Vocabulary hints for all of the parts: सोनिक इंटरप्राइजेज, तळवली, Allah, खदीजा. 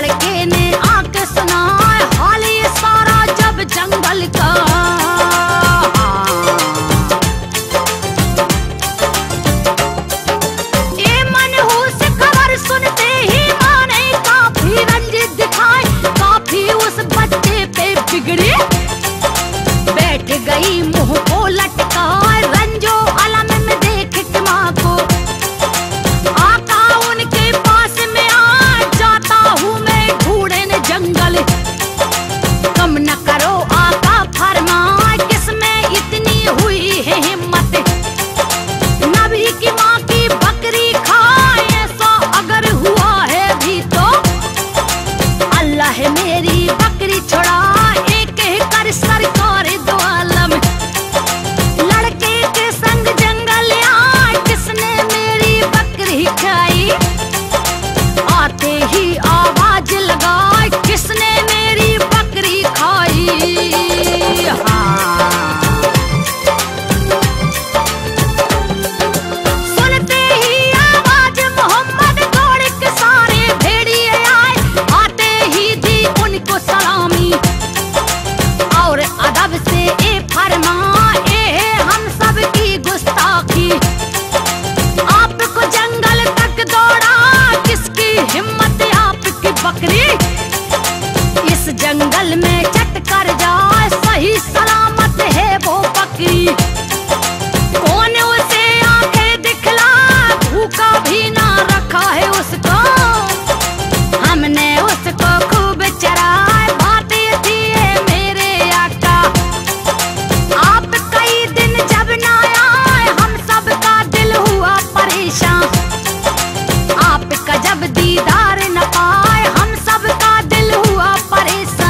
लड़के ने आके सुनाए हाल ये सारा जब जंगल का। ए मनहूस खबर सुनते ही मां ने काफी रंजिश दिखाई, काफी उस बच्चे पे बिगड़ी, बैठ गई मुंह को लटकाए रंजो अलम में देख के मां को। आका उनके पास में आ जाता हूँ मैं ढूंढने जंगल, कम न करो आका फरमाए किसमें इतनी हुई है हिम्मत। नबी की माँ की बकरी खाए ऐसा अगर हुआ है भी तो, अल्लाह मेरी बकरी छोड़ा एक कर सरकार दो आलम। लड़के के संग जंगल यार किसने मेरी बकरी खाई, आते ही आवाज लगाई किसने मेरी बकरी खाई। हाँ जंगल में चट कर जाए सही सलामत है वो बकरी। कौन उसे आंखें दिखला, भूखा भी ना रखा है उसको, हमने उसको खूब चराए भाते दिए मेरे आका। आप कई दिन जब ना आए हम सब का दिल हुआ परेशान, आपका जब दीदार न पाए हम सब का दिल हुआ परेशान।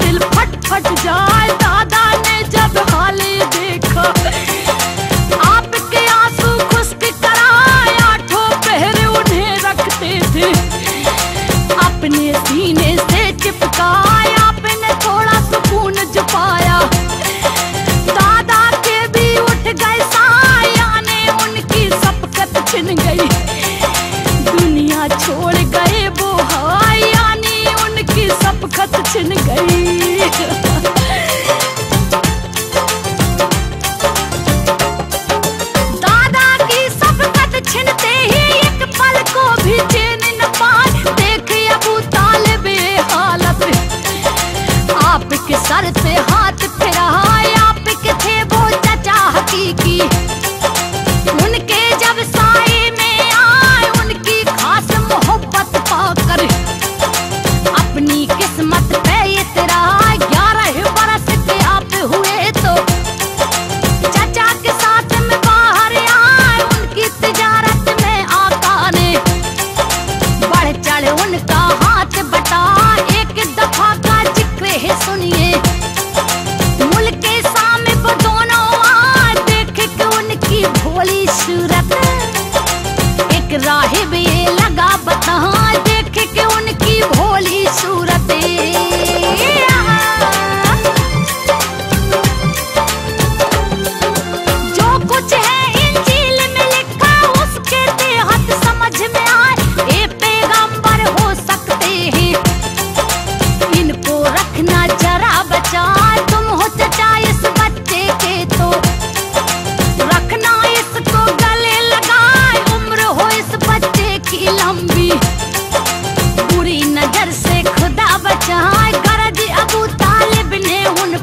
दिल फट फट जाए दादा ने जब हाल देखा, आपके आंसू खुश्क कराए आठों पहरे उन्हें रखते थे, अपने सीने से चिपकाए आपने थोड़ा सुकून जपाया। दादा के भी उठ गए साया ने उनकी सबकत छिन गई, दुनिया छोड़ गए वो हाय यानी उनकी सबकत छिन गई।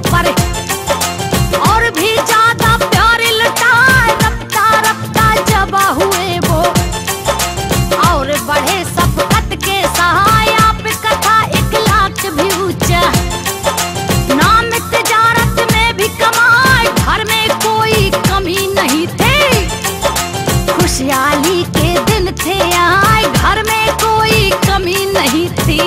पर और भी ज्यादा प्यार लटा रफ्ता रफ्ता जबा हुए वो और बढ़े सबकत के सहाय। आप कथा 1 लाख भी ऊंचा नाम तिजारत में भी कमाए, घर में कोई कमी नहीं थी, खुशहाली के दिन थे आए, घर में कोई कमी नहीं थी।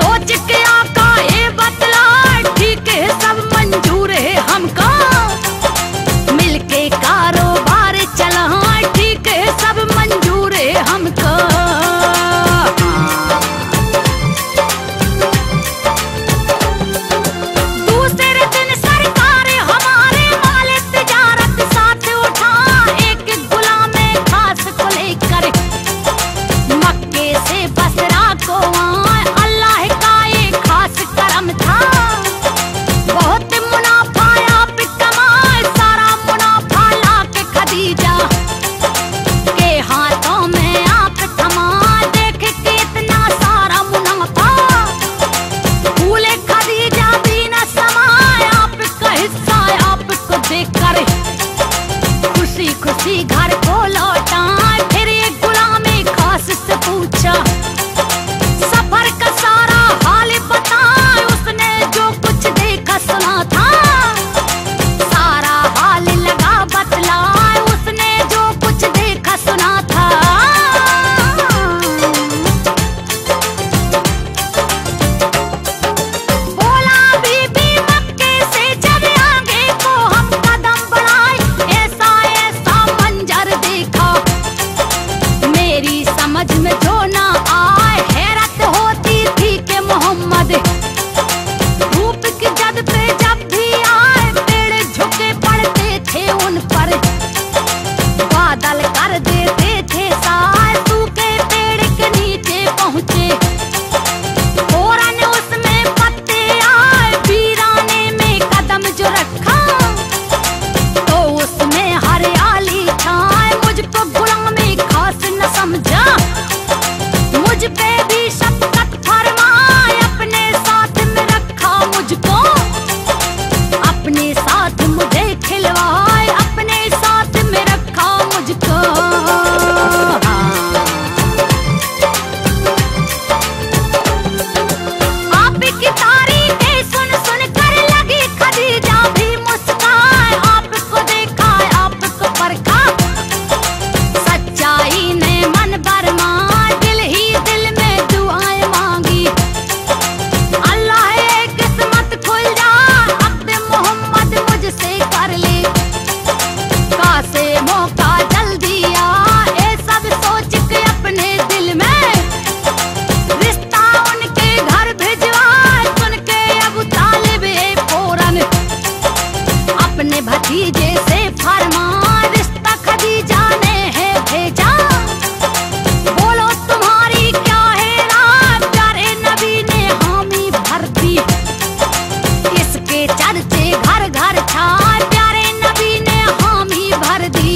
सोच के आका ये बतला ठीक है, सब मंजूर है हमका। खदीजे से फरमान रिश्ता खदीजा ने है भेजा। बोलो तुम्हारी क्या है रात, प्यारे नबी ने हामी भर दी। इसके चर्चे घर घर छा, प्यारे नबी ने हामी भर दी।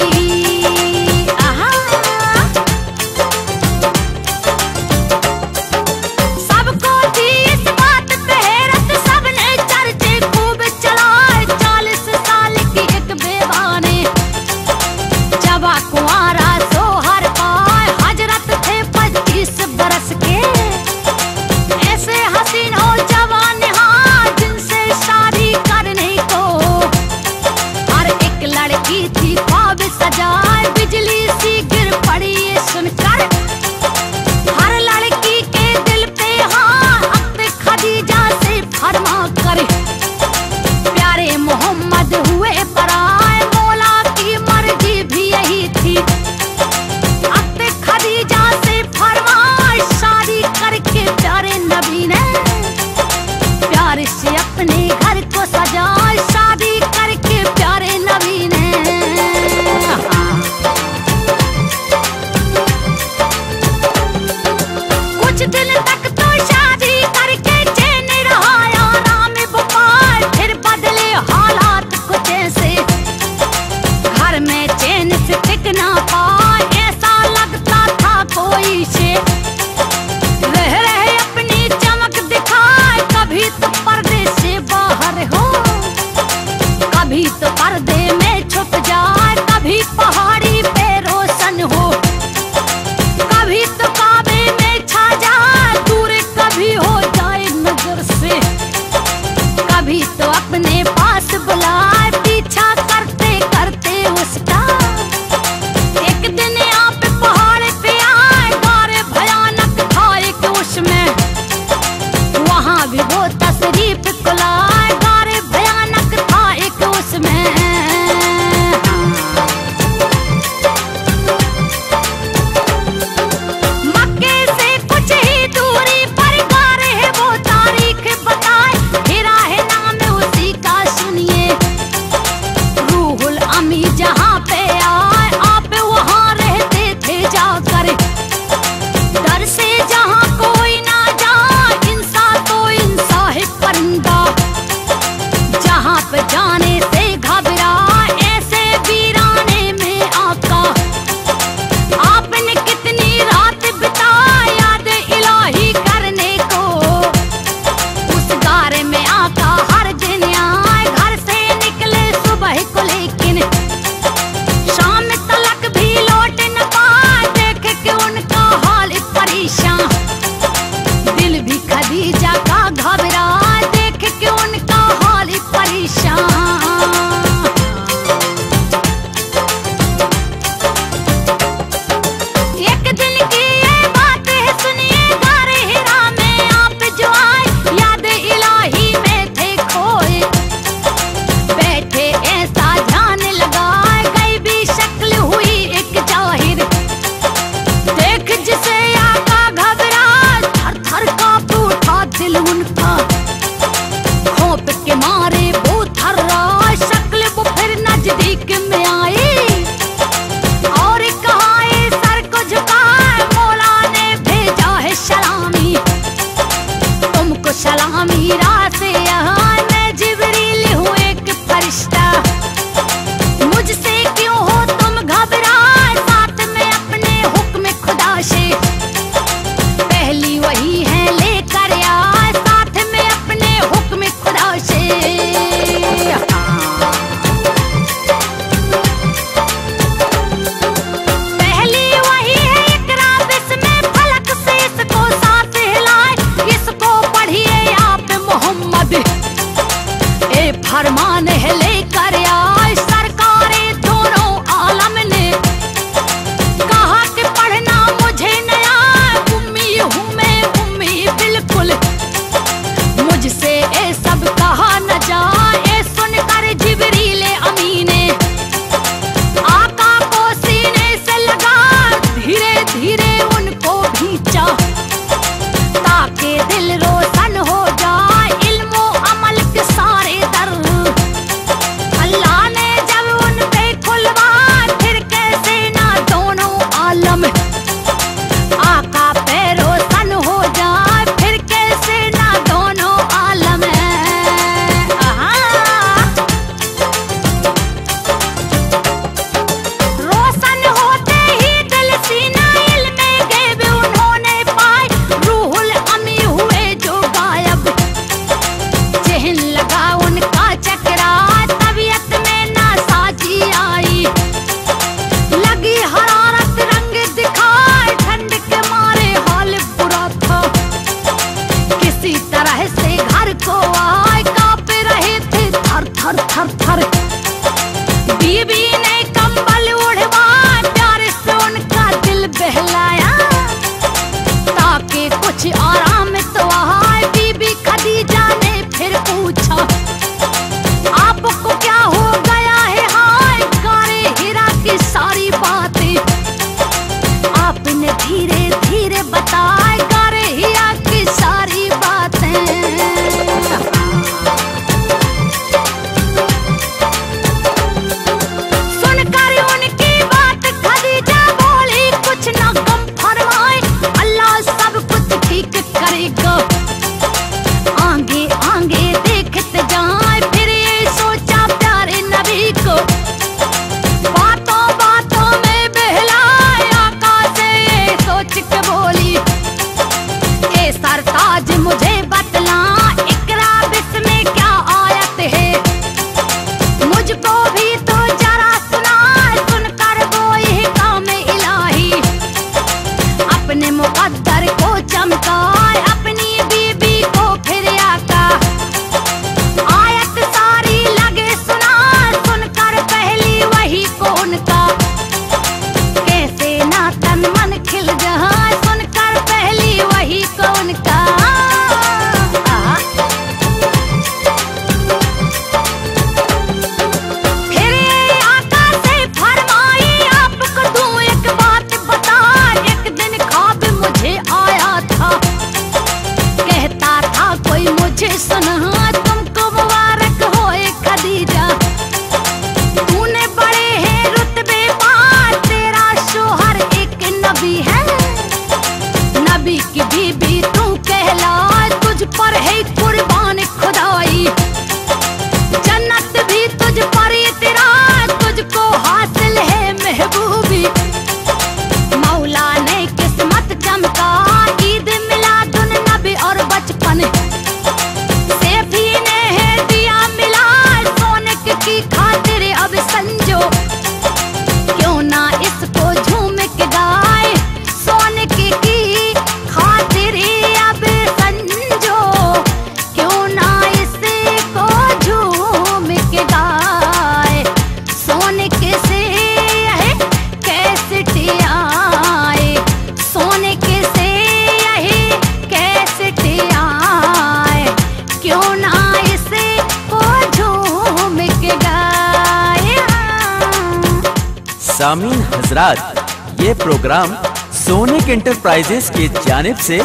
सामीन हजरात, ये प्रोग्राम सोनिक इंटरप्राइजेज की जानिब से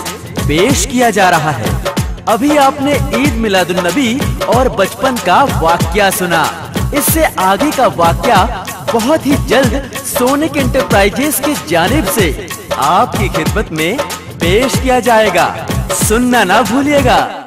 पेश किया जा रहा है। अभी आपने ईद मिलादुन्नबी और बचपन का वाक्या सुना। इससे आगे का वाक्या बहुत ही जल्द सोनिक इंटरप्राइजेज की जानिब से आपकी खिदमत में पेश किया जाएगा। सुनना ना भूलिएगा।